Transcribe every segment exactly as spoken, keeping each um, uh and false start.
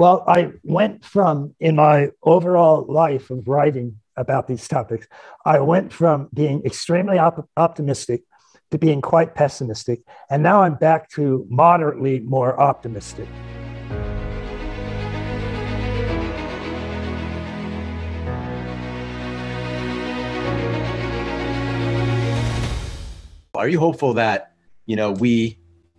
Well, I went from, in my overall life of writing about these topics, I went from being extremely op- optimistic to being quite pessimistic. And now I'm back to moderately more optimistic. Are you hopeful that, you know, we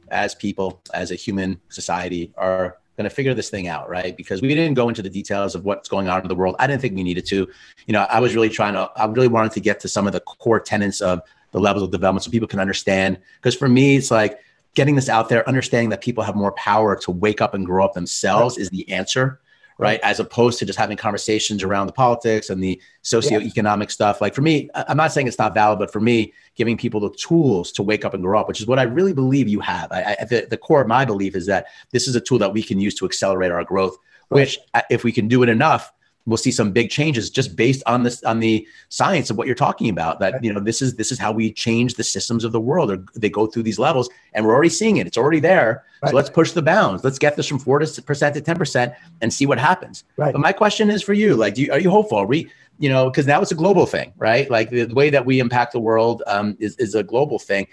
as people, as a human society, are going to figure this thing out, right? Because we didn't go into the details of what's going on in the world. I didn't think we needed to. You know, I was really trying to, I really wanted to get to some of the core tenets of the levels of development so people can understand. Because for me, it's like getting this out there, understanding that people have more power to wake up and grow up themselves right. is the answer, right? As opposed to just having conversations around the politics and the socioeconomic yeah. stuff. Like for me, I'm not saying it's not valid, but for me, giving people the tools to wake up and grow up, which is what I really believe you have. I, I, the, the core of my belief is that this is a tool that we can use to accelerate our growth, right. which if we can do it enough, we'll see some big changes just based on this, on the science of what you're talking about, that, right. you know, this is, this is how we change the systems of the world, or they go through these levels, and we're already seeing it. It's already there. Right. So let's push the bounds. Let's get this from four percent to ten percent and see what happens. Right. But my question is for you, like, do you, are you hopeful? Are we, you know, cause now it's a global thing, right? Like the, the way that we impact the world um, is, is a global thing.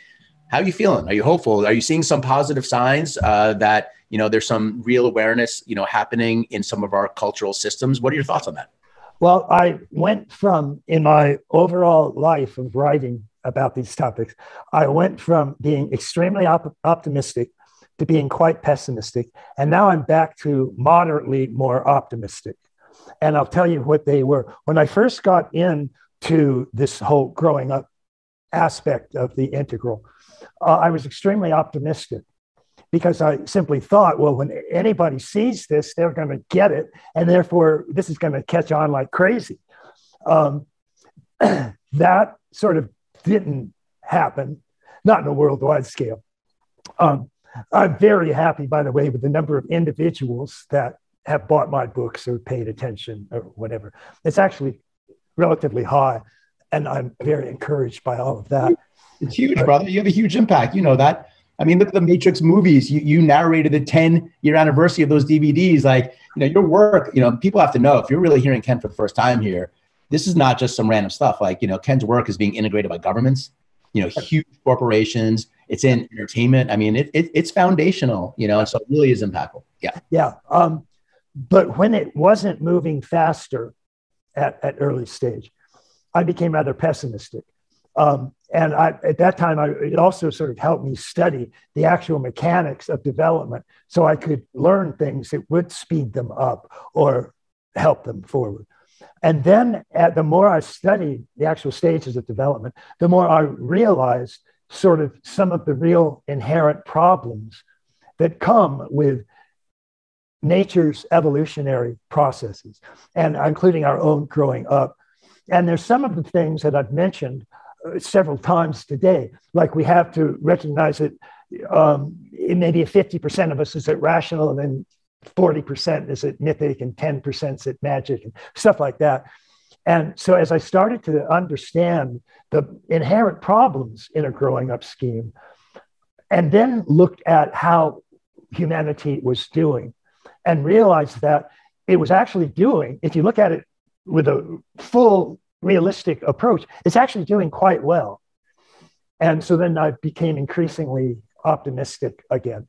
How are you feeling? Are you hopeful? Are you seeing some positive signs uh, that, you know, there's some real awareness, you know, happening in some of our cultural systems? What are your thoughts on that? Well, I went from, in my overall life of writing about these topics, I went from being extremely op- optimistic to being quite pessimistic. And now I'm back to moderately more optimistic. And I'll tell you what they were. When I first got into this whole growing up aspect of the integral, Uh, I was extremely optimistic because I simply thought, well, when anybody sees this, they're going to get it. And therefore, this is going to catch on like crazy. Um, that sort of didn't happen, not in a worldwide scale. Um, I'm very happy, by the way, with the number of individuals that have bought my books or paid attention or whatever. It's actually relatively high. And I'm very encouraged by all of that. It's huge, brother. You have a huge impact. You know that. I mean, look at the Matrix movies. You you narrated the ten-year anniversary of those D V Ds. Like, you know, your work, you know, people have to know, if you're really hearing Ken for the first time here, this is not just some random stuff. Like, you know, Ken's work is being integrated by governments, you know, huge corporations. It's in entertainment. I mean, it, it it's foundational, you know, so it really is impactful. Yeah. Yeah. Um, but when it wasn't moving faster at, at early stage, I became rather pessimistic. Um, and I, at that time, I, it also sort of helped me study the actual mechanics of development so I could learn things that would speed them up or help them forward. And then at, the more I studied the actual stages of development, the more I realized sort of some of the real inherent problems that come with nature's evolutionary processes, and including our own growing up. And there's some of the things that I've mentioned several times today, like we have to recognize that um, maybe fifty percent of us is at rational, and then forty percent is at mythic, and ten percent is at magic, and stuff like that. And so as I started to understand the inherent problems in a growing up scheme, and then looked at how humanity was doing, and realized that it was actually doing, if you look at it with a full realistic approach, it's actually doing quite well. And so then I became increasingly optimistic again.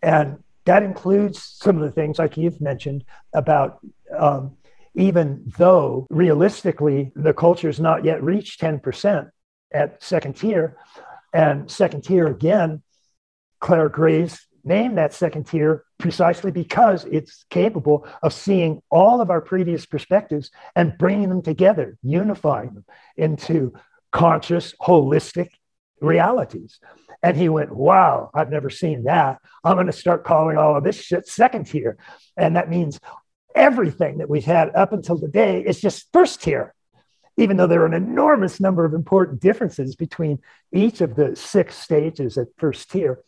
And that includes some of the things like you've mentioned about um, even though realistically the culture's not yet reached ten percent at second tier, and second tier again, Claire Graves named that second tier precisely because it's capable of seeing all of our previous perspectives and bringing them together, unifying them into conscious, holistic realities. And he went, wow, I've never seen that. I'm going to start calling all of this shit second tier. And that means everything that we've had up until today is just first tier, even though there are an enormous number of important differences between each of the six stages at first tier.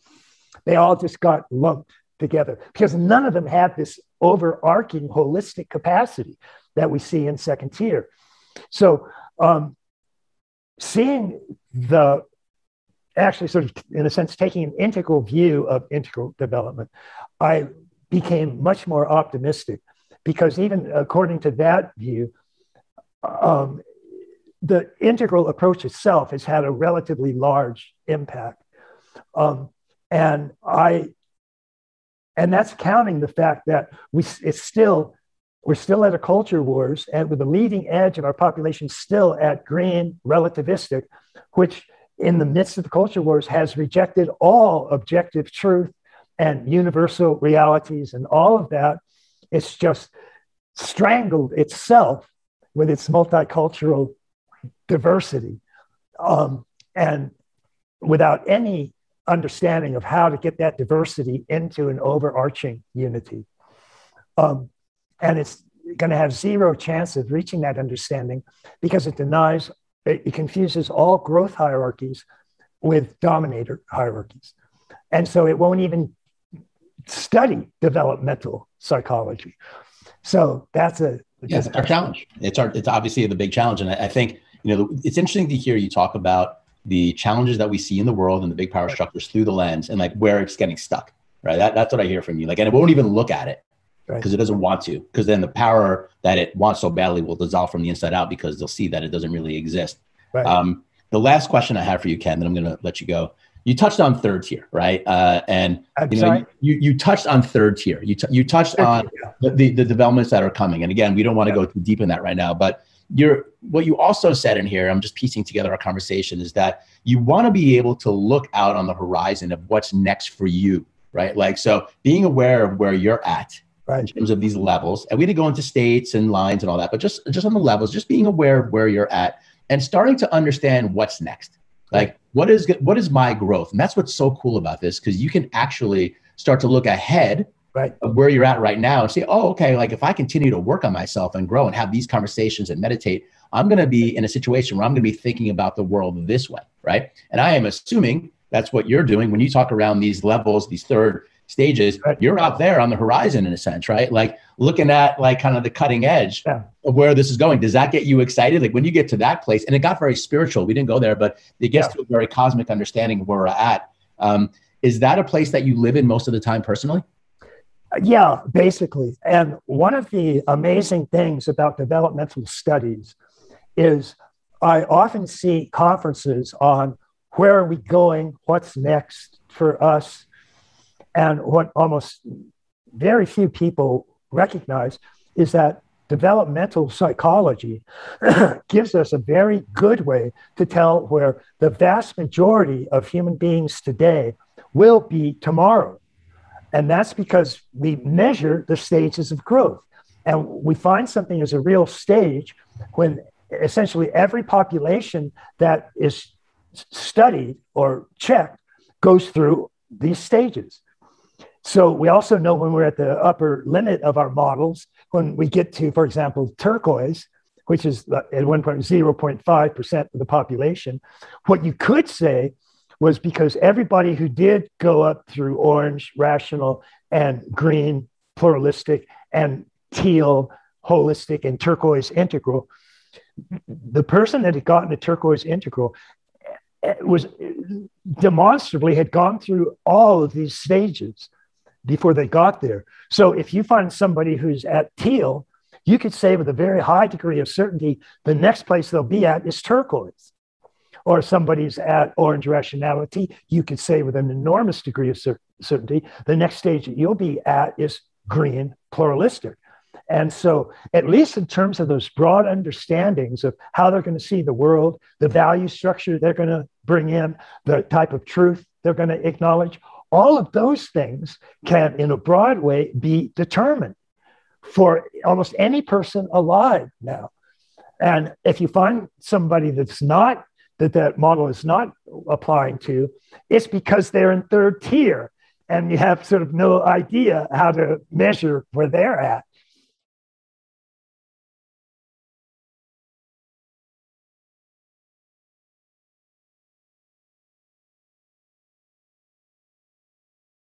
They all just got lumped together because none of them had this overarching holistic capacity that we see in second tier. So um, seeing the, actually sort of in a sense, taking an integral view of integral development, I became much more optimistic, because even according to that view, um, the integral approach itself has had a relatively large impact. Um, and I, and that's counting the fact that we, it's still, we're still at a culture wars, and with the leading edge of our population still at green relativistic, which in the midst of the culture wars has rejected all objective truth and universal realities and all of that. It's just strangled itself with its multicultural diversity, um, and without any understanding of how to get that diversity into an overarching unity. Um, and it's going to have zero chance of reaching that understanding, because it denies, it, it confuses all growth hierarchies with dominator hierarchies. And so it won't even study developmental psychology. So that's a, yeah, it's our challenge. It's our, it's obviously the big challenge. And I, I think, you know, it's interesting to hear you talk about the challenges that we see in the world and the big power structures through the lens and like where it's getting stuck, right? That, that's what I hear from you. Like, and it won't even look at it because right. It doesn't want to, because then the power that it wants so badly will dissolve from the inside out, because they'll see that it doesn't really exist. Right. Um, the last question I have for you, Ken, that I'm going to let you go. You touched on third tier, right? Uh, and you, know, you, you touched on third tier. You, t you touched on the, the, the developments that are coming. And again, we don't want to go too deep in that right now, but you're, what you also said in here, I'm just piecing together our conversation, is that you want to be able to look out on the horizon of what's next for you, right? Like, so being aware of where you're at right. in terms of these levels, and we didn't go into states and lines and all that, but just, just on the levels, just being aware of where you're at and starting to understand what's next. Like, what is, what is my growth? And that's what's so cool about this, because you can actually start to look ahead right. of where you're at right now and say, oh, okay, like if I continue to work on myself and grow and have these conversations and meditate, I'm going to be in a situation where I'm going to be thinking about the world this way, right? And I am assuming that's what you're doing when you talk around these levels, these third stages, right. You're out there on the horizon in a sense, right? Like looking at like kind of the cutting edge yeah. of where this is going. Does that get you excited? Like when you get to that place, and it got very spiritual, we didn't go there, but it gets yeah. to a very cosmic understanding of where we're at. Um, is that a place that you live in most of the time personally? Yeah, basically. And one of the amazing things about developmental studies is I often see conferences on where are we going, what's next for us. And what almost very few people recognize is that developmental psychology gives us a very good way to tell where the vast majority of human beings today will be tomorrow. And that's because we measure the stages of growth. And we find something as a real stage when essentially every population that is studied or checked goes through these stages. So we also know when we're at the upper limit of our models, when we get to, for example, turquoise, which is at one point zero point five percent of the population, what you could say was because everybody who did go up through orange, rational, and green, pluralistic, and teal, holistic, and turquoise integral, the person that had gotten a turquoise integral was demonstrably had gone through all of these stages before they got there. So if you find somebody who's at teal, you could say with a very high degree of certainty, the next place they'll be at is turquoise. Or somebody's at orange rationality, you could say with an enormous degree of cer certainty, the next stage that you'll be at is green pluralistic. And so at least in terms of those broad understandings of how they're going to see the world, the value structure they're going to bring in, the type of truth they're going to acknowledge, all of those things can, in a broad way, be determined for almost any person alive now. And if you find somebody that's not, that that model is not applying to, it's because they're in third tier and you have sort of no idea how to measure where they're at.